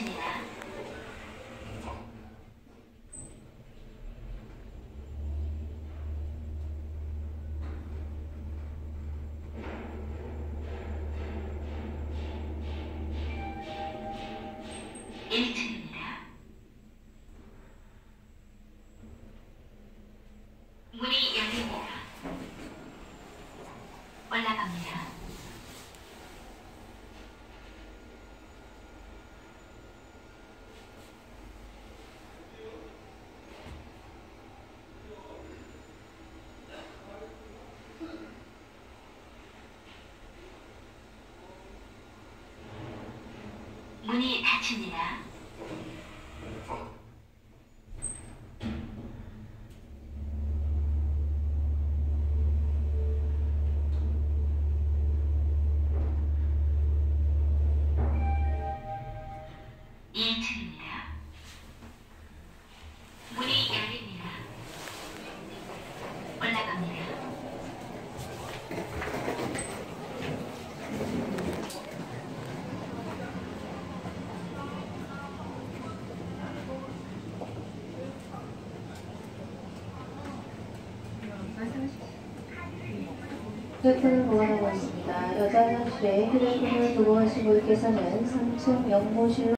있습니다. 문이 닫힙니다. 휴대폰을 보관하고 있습니다. 여자 화장실에 휴대폰을 보관하시고 계시는 3층 연구실로